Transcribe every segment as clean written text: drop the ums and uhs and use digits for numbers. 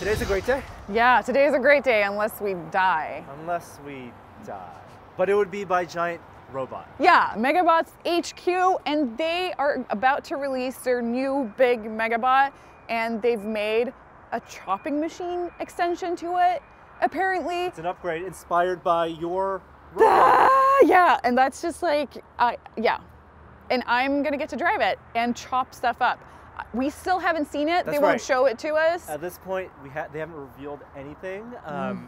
Today's a great day. Yeah, today is a great day unless we die. Unless we die. But it would be by giant robot. Yeah, MegaBot's HQ, and they are about to release their new big MegaBot, and they've made a chopping machine extension to it, apparently. It's an upgrade inspired by your robot. Yeah, and that's just like, yeah. And I'm gonna get to drive it and chop stuff up. We still haven't seen it. That's they won't right. show it to us. At this point, they haven't revealed anything.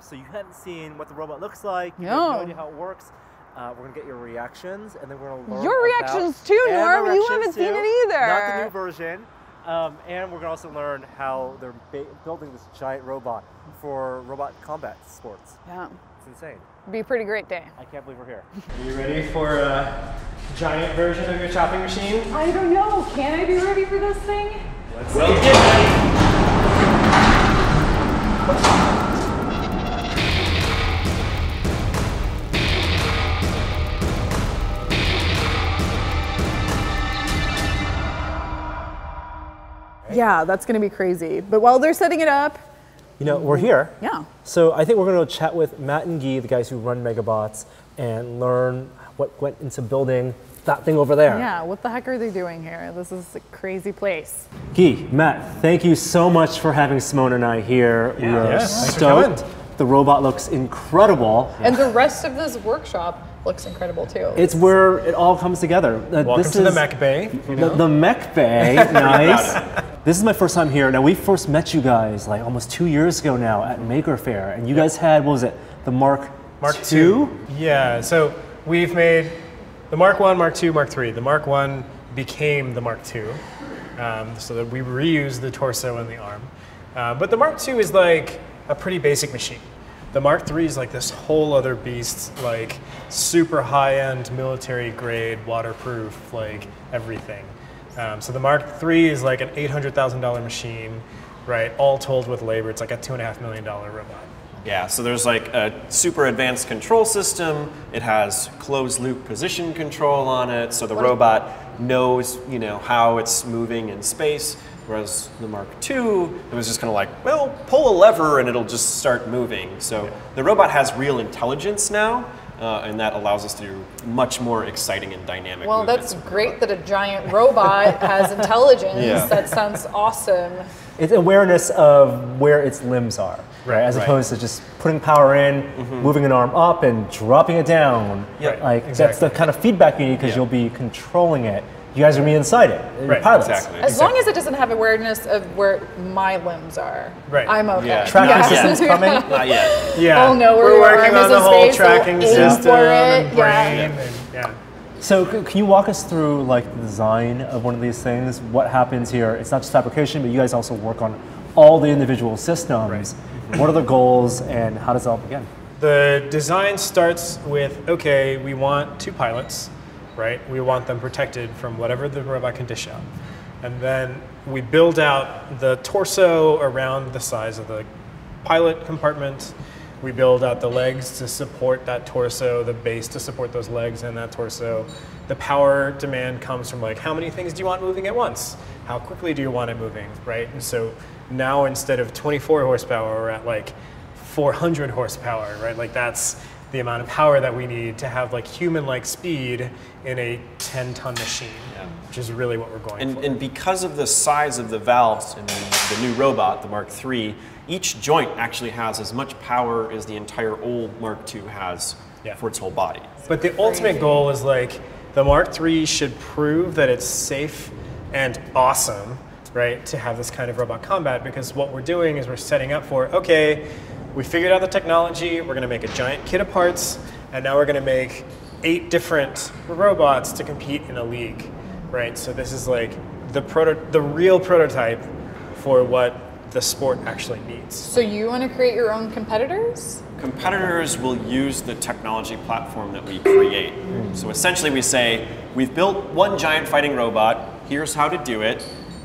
So you haven't seen what the robot looks like. You have no idea how it works. We're gonna get your reactions, and then we're gonna learn your reactions too, Norm. You haven't seen it either. Not the new version. And we're gonna also learn how they're building this giant robot for robot combat sports. Yeah, it's insane. It'd be a pretty great day. I can't believe we're here. Are you ready for a giant version of your chopping machine? I don't know. Can I be ready for this thing? Let's get ready. Yeah, that's going to be crazy. But while they're setting it up, you know, we're here. Yeah. So I think we're going to chat with Matt and Guy, the guys who run MegaBots, and learn what went into building that thing over there. Yeah, what the heck are they doing here? This is a crazy place. Guy, Matt, thank you so much for having Simone and I here. Yeah. We are stoked. The robot looks incredible. And the rest of this workshop looks incredible too. It's where it all comes together. Welcome to the Mech Bay. You know? The Mech Bay, nice. This is my first time here. Now, we first met you guys like almost 2 years ago now at Maker Faire, and you guys had, what was it, the Mark II? Yeah, so we've made the Mark I, Mark II, Mark III. The Mark I became the Mark II, so that we reused the torso and the arm. But the Mark II is like a pretty basic machine. The Mark III is like this whole other beast, like super high-end, military-grade, waterproof, like everything. So the Mark III is like an $800,000 machine, right? All told with labor, it's like a $2.5 million robot. Yeah, so there's like a super advanced control system. It has closed loop position control on it, so the robot knows, you know, how it's moving in space. Whereas the Mark II, it was just kind of like, well, pull a lever and it'll just start moving. So the robot has real intelligence now. And that allows us to do much more exciting and dynamic. Well, that's great that a giant robot has intelligence. Yeah. That sounds awesome. It's awareness of where its limbs are, right? As opposed to just putting power in, moving an arm up and dropping it down. Yeah, right. Like that's the kind of feedback you need because you'll be controlling it. You guys are me inside it. Right, pilots. Exactly. As long as it doesn't have awareness of where my limbs are, I'm okay. Yeah. Tracking system's coming? Not yet. Yeah. Oh no, we're working on the whole tracking system and brain. Yeah. So can you walk us through like the design of one of these things? What happens here? It's not just fabrication, but you guys also work on all the individual systems. Right. What are the goals and how does it all begin? The design starts with, okay, we want two pilots. Right? We want them protected from whatever the robot can dish out. And then we build out the torso around the size of the pilot compartment. We build out the legs to support that torso, the base to support those legs and that torso. The power demand comes from like, how many things do you want moving at once? How quickly do you want it moving, right? And so now instead of 24 horsepower, we're at like 400 horsepower, right? Like that's the amount of power that we need to have like human-like speed in a 10-ton machine, which is really what we're going for. And because of the size of the valves in the new robot, the Mark III, each joint actually has as much power as the entire old Mark II has for its whole body. But the ultimate goal is like, the Mark III should prove that it's safe and awesome, right, to have this kind of robot combat, because what we're doing is we're setting up for, okay, we figured out the technology, we're gonna make a giant kit of parts, and now we're gonna make 8 different robots to compete in a league, right? So this is like the real prototype for what the sport actually needs. So you wanna create your own competitors? Competitors will use the technology platform that we create. So essentially we say, we've built one giant fighting robot, here's how to do it,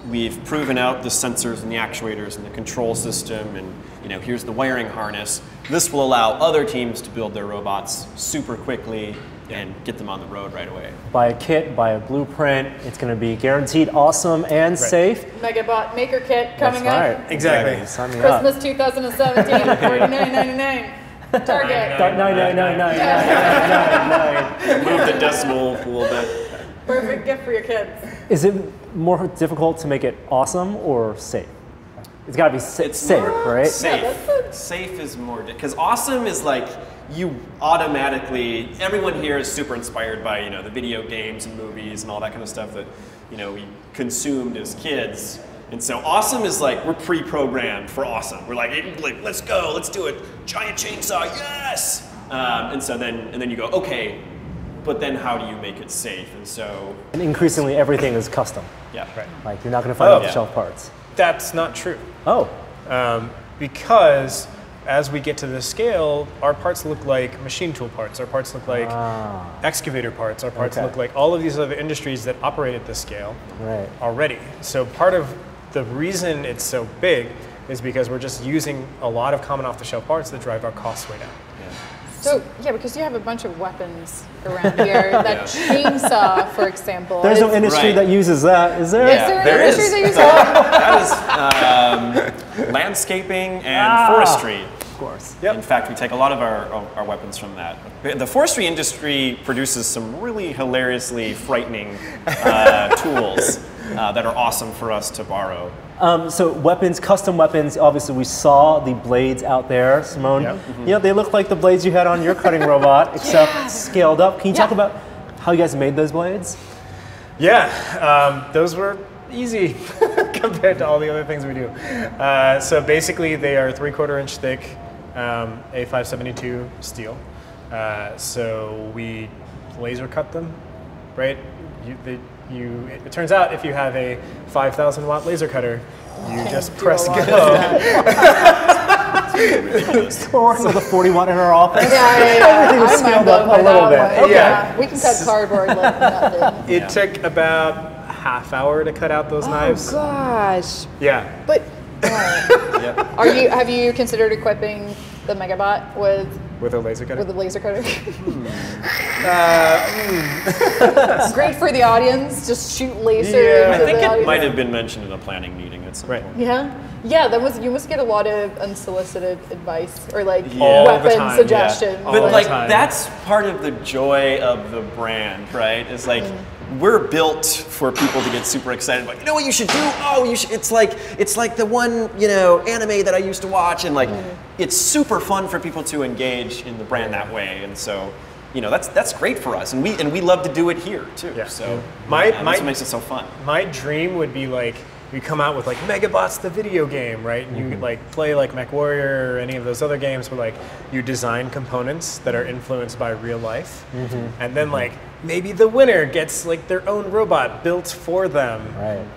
we've proven out the sensors and the actuators and the control system, and you know, here's the wiring harness. This will allow other teams to build their robots super quickly, and get them on the road right away. Buy a kit, buy a blueprint. It's going to be guaranteed awesome and safe. MegaBot Maker Kit coming up. Right. Exactly. Christmas 2017, $49.99. Target. $9.99. Move the decimal a little bit. Perfect gift for your kids. Is it more difficult to make it awesome or safe? It's got to be safe, right? Safe. Yeah, safe is more, because awesome is like, you automatically, everyone here is super inspired by, you know, the video games and movies and all that kind of stuff that, you know, we consumed as kids. And so awesome is like, we're pre-programmed for awesome. We're like, let's go, let's do it. Giant chainsaw, yes! And so then, and then you go, okay, but then how do you make it safe? And so. And increasingly everything is custom. Yeah, right. Like you're not gonna find off-the-shelf parts. That's not true. Oh. Because as we get to this scale, our parts look like machine tool parts. Our parts look like excavator parts. Our parts look like all of these other industries that operate at this scale already. So part of the reason it's so big is because we're just using a lot of common off-the-shelf parts that drive our costs way down. So, yeah, because you have a bunch of weapons around here. That chainsaw, for example. There's no industry that uses that, is there? Yeah, is there an industry that uses that? That is landscaping and forestry. Of course. Yep. In fact, we take a lot of our weapons from that. The forestry industry produces some really hilariously frightening tools that are awesome for us to borrow. So weapons, custom weapons, obviously we saw the blades out there, Simone. Yep. You know, they look like the blades you had on your cutting robot, except scaled up. Can you talk about how you guys made those blades? Yeah, those were easy compared to all the other things we do. So basically they are 3/4 inch thick, A572 steel. So we laser cut them, right? It turns out if you have a 5,000 watt laser cutter, you just press go. We're working with a 40 watt in our office. Everything was scaled up a little bit. Okay. Yeah, we can cut cardboard. It took about a half hour to cut out those knives. Oh gosh. Yeah. But are you? Have you considered equipping the MegaBot with a laser cutter? With a laser cutter. It's great for the audience. Just shoot lasers. Yeah. I think it might have been mentioned in a planning meeting at some point. Yeah. Yeah, that was, you must get a lot of unsolicited advice or like weapon suggestions. Yeah. But like that's part of the joy of the brand, right? It's like we're built for people to get super excited about, you know what you should do? Oh, you should, it's like the one, you know, anime that I used to watch, and like it's super fun for people to engage in the brand that way. And so, you know, that's great for us, and we love to do it here too. Yeah. So that's what makes it so fun. My dream would be like you come out with like MegaBot's the video game, right? And you like play like Mech Warrior or any of those other games where like you design components that are influenced by real life, and then like maybe the winner gets like their own robot built for them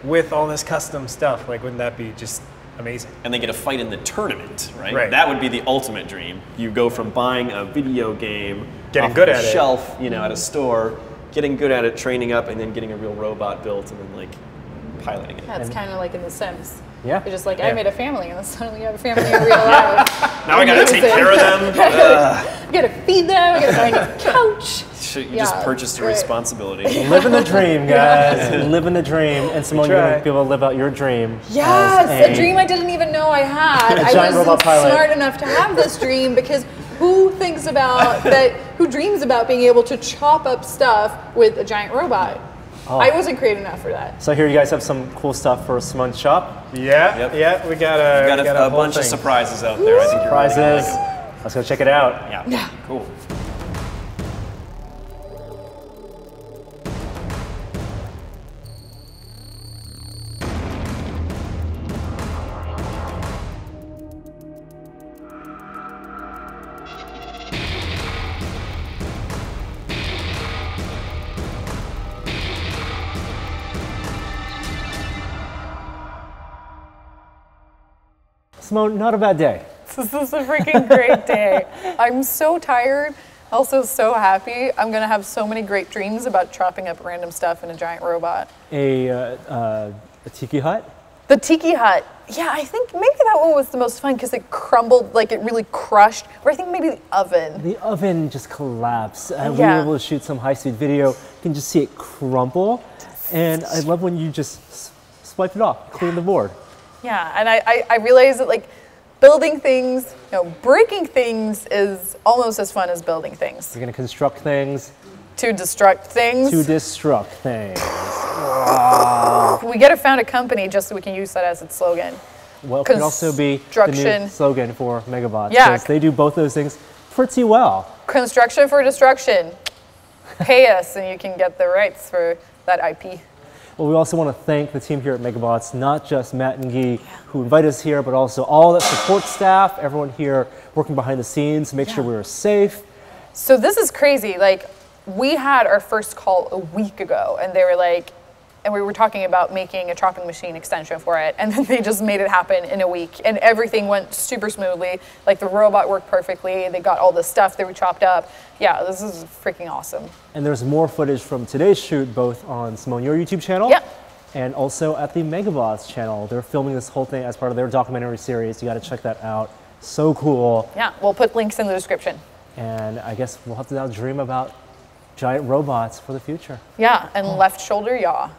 with all this custom stuff. Like, wouldn't that be just amazing? And they get a fight in the tournament, right? That would be the ultimate dream. You go from buying a video game, getting good at it, shelf, you know, at a store, getting good at it, training up, and then getting a real robot built, and then like piloting it. That's kind of like in The Sims. Yeah. You're just like, I made a family, and then suddenly you have a family in real life. Now I gotta take care of them. I gotta feed them. I gotta find a couch. You just purchased a responsibility. Living the dream, guys. Living the dream. And Simone, you're gonna be able to live out your dream. Yes, a dream I didn't even know I had. I wasn't smart enough to have this dream, because who thinks about that? Who dreams about being able to chop up stuff with a giant robot? Oh. I wasn't creative enough for that. So here you guys have some cool stuff for Simone's shop. Yeah, yeah, we got a bunch of surprises out there. I think surprises. Really, let's go check it out. Yeah, cool. Simone, not a bad day. This is a freaking great day. I'm so tired, also so happy. I'm gonna have so many great dreams about chopping up random stuff in a giant robot. A tiki hut? The tiki hut. Yeah, I think maybe that one was the most fun because it crumbled, like it really crushed. Or I think maybe the oven. The oven just collapsed. Yeah. We were able to shoot some high-speed video. You can just see it crumble. And I love when you just swipe it off, clean the board. Yeah, and I realized that like building things, you know, breaking things is almost as fun as building things. You're gonna construct things. To destruct things. To destruct things. We gotta found a company just so we can use that as its slogan. Well, it could also be the new slogan for MegaBot. Yeah. Because they do both those things pretty well. Construction for destruction. Pay us and you can get the rights for that IP. Well, we also want to thank the team here at MegaBots, not just Matt and Guy, who invite us here, but also all the support staff, everyone here working behind the scenes to make sure we were safe. So this is crazy. Like, we had our first call a week ago, and they were like, and we were talking about making a chopping machine extension for it, and then they just made it happen in a week, and everything went super smoothly. Like, the robot worked perfectly, they got all the stuff that we chopped up. Yeah, this is freaking awesome. And there's more footage from today's shoot, both on Simone, your YouTube channel, and also at the MegaBots channel. They're filming this whole thing as part of their documentary series. You gotta check that out, so cool. Yeah, we'll put links in the description. And I guess we'll have to now dream about giant robots for the future. Yeah, and left shoulder yaw.